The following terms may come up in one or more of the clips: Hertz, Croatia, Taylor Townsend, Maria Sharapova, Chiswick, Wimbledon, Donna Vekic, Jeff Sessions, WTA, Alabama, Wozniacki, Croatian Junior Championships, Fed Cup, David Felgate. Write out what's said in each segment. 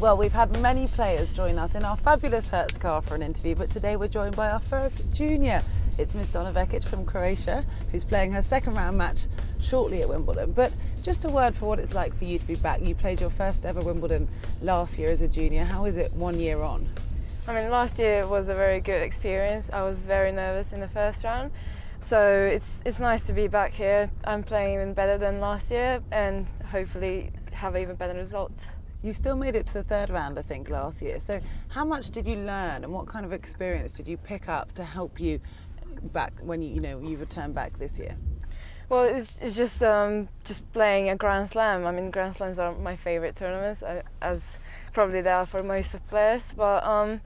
Well, we've had many players join us in our fabulous Hertz car for an interview, but today we're joined by our first junior. It's Ms. Donna Vekic from Croatia, who's playing her second round match shortly at Wimbledon. But just a word for what it's like for you to be back. You played your first ever Wimbledon last year as a junior. How is it 1 year on? I mean, last year was a very good experience. I was very nervous in the first round. So it's nice to be back here. I'm playing even better than last year and hopefully have an even better result. You still made it to the third round, I think, last year. So how much did you learn and what kind of experience did you pick up to help you back when you returned back this year? Well, it's just playing a Grand Slam. I mean, Grand Slams are my favourite tournaments, as probably they are for most of players. But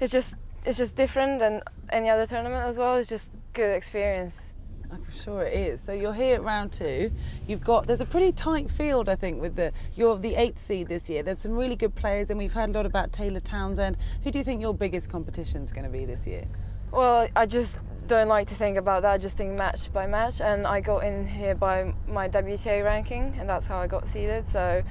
it's just different than any other tournament as well. It's just good experience. I'm sure it is. So you're here at round two. There's a pretty tight field, I think, you're the 8th seed this year. There's some really good players, and we've heard a lot about Taylor Townsend. Who do you think your biggest competition is going to be this year? Well, I just don't like to think about that. I just think match by match, and I got in here by my WTA ranking, and that's how I got seeded. So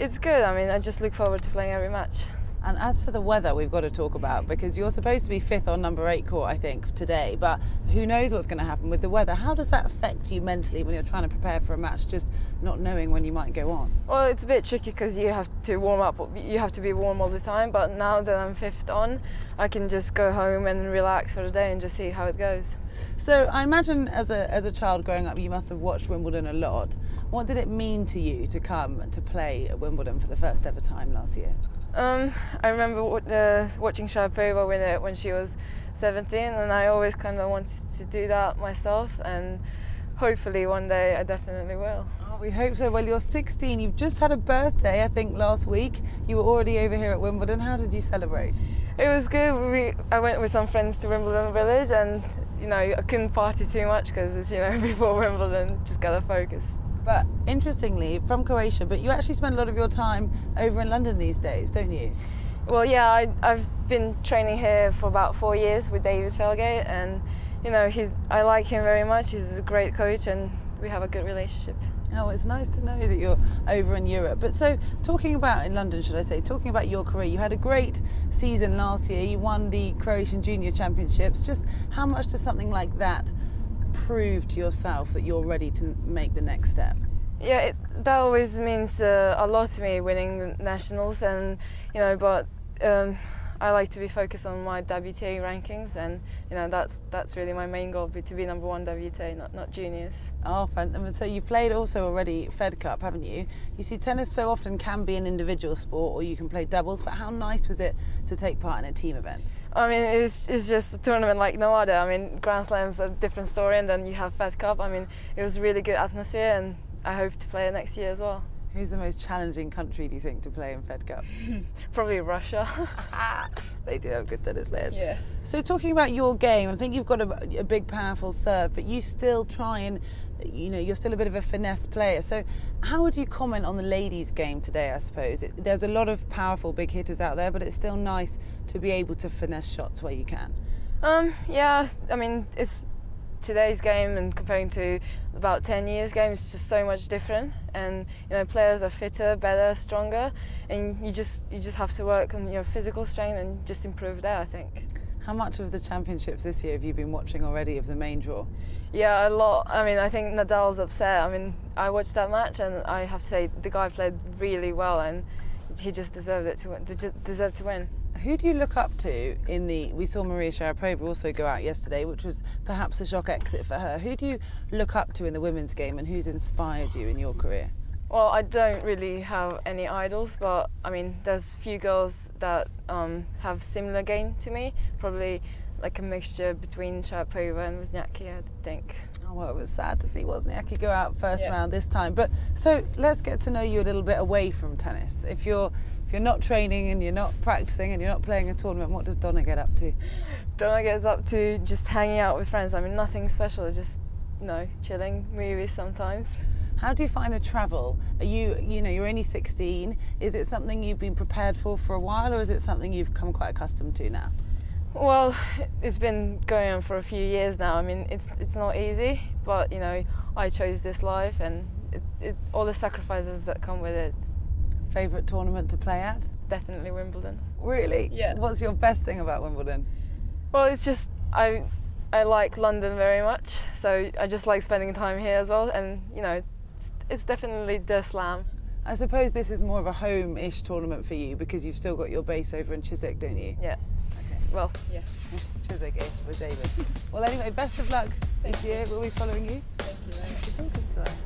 it's good. I mean, I just look forward to playing every match. And as for the weather, we've got to talk about, because you're supposed to be 5th on number 8 court, I think, today, but who knows what's going to happen with the weather. How does that affect you mentally when you're trying to prepare for a match, just not knowing when you might go on? Well, it's a bit tricky because you have to warm up, you have to be warm all the time, but now that I'm 5th on, I can just go home and relax for the day and just see how it goes. So I imagine as a child growing up, you must have watched Wimbledon a lot. What did it mean to you to come and to play at Wimbledon for the first ever time last year? I remember watching Sharapova win it when she was 17, and I always kind of wanted to do that myself, and hopefully one day I definitely will. Oh, we hope so. Well, you're 16. You've just had a birthday, I think, last week. You were already over here at Wimbledon. How did you celebrate? It was good. I went with some friends to Wimbledon Village, and, I couldn't party too much because it's, before Wimbledon, just gotta focus. But interestingly, from Croatia, but you actually spend a lot of your time over in London these days, don't you? Well, yeah, I've been training here for about 4 years with David Felgate, and I like him very much. He's a great coach, and we have a good relationship. Oh, it's nice to know that you're over in Europe. But so, talking about in London, should I say, talking about your career, you had a great season last year. You won the Croatian Junior Championships. Just how much does something like that prove to yourself that you're ready to make the next step? Yeah, that always means a lot to me, winning the nationals, and I like to be focused on my WTA rankings, and that's really my main goal, to be number 1 WTA, not juniors. Oh, fun. So you've played also already Fed Cup, haven't you? You see, tennis so often can be an individual sport, or you can play doubles, but how nice was it to take part in a team event? I mean, it's just a tournament like no other. I mean, Grand Slam's a different story, and then you have Fed Cup. I mean, it was really good atmosphere, and I hope to play it next year as well. Who's the most challenging country, do you think, to play in Fed Cup? Probably Russia. They do have good tennis players. Yeah. So talking about your game, I think you've got a big, powerful serve, but you still try and, you're still a bit of a finesse player. So how would you comment on the ladies' game today, I suppose? There's a lot of powerful big hitters out there, but it's still nice to be able to finesse shots where you can. Yeah, I mean, it's today's game and comparing to about 10 years' game is just so much different, and players are fitter, better, stronger, and you just have to work on your physical strength and just improve there, I think. How much of the championships this year have you been watching already of the main draw? Yeah, a lot. I mean, I think Nadal's upset. I mean, I watched that match, and I have to say the guy played really well, and he just deserved to win. Who do you look up to we saw Maria Sharapova also go out yesterday, which was perhaps a shock exit for her. Who do you look up to in the women's game, and who's inspired you in your career? Well, I don't really have any idols, but I mean, there's a few girls that have similar game to me, probably like a mixture between Sharapova and Wozniacki, I think. Oh, well, it was sad to see Wozniacki go out first round this time. But so let's get to know you a little bit away from tennis. If you're not training and you're not practicing and you're not playing a tournament, what does Donna get up to? Donna gets up to just hanging out with friends. I mean, nothing special, just chilling, movies sometimes. How do you find the travel? Are you're only 16. Is it something you've been prepared for a while, or is it something you've come quite accustomed to now? Well, it's been going on for a few years now. I mean, it's not easy, but I chose this life, and all the sacrifices that come with it. favourite tournament to play at? Definitely Wimbledon. Really? Yeah. What's your best thing about Wimbledon? Well, it's just I like London very much, so I just like spending time here as well, and you know, it's definitely the slam. I suppose this is more of a home-ish tournament for you because you've still got your base over in Chiswick, don't you? Yeah. Okay. Well, yeah. Chiswick-ish with David. Well, anyway, best of luck this year. We'll be following you. Thank you. Thanks for talking to us.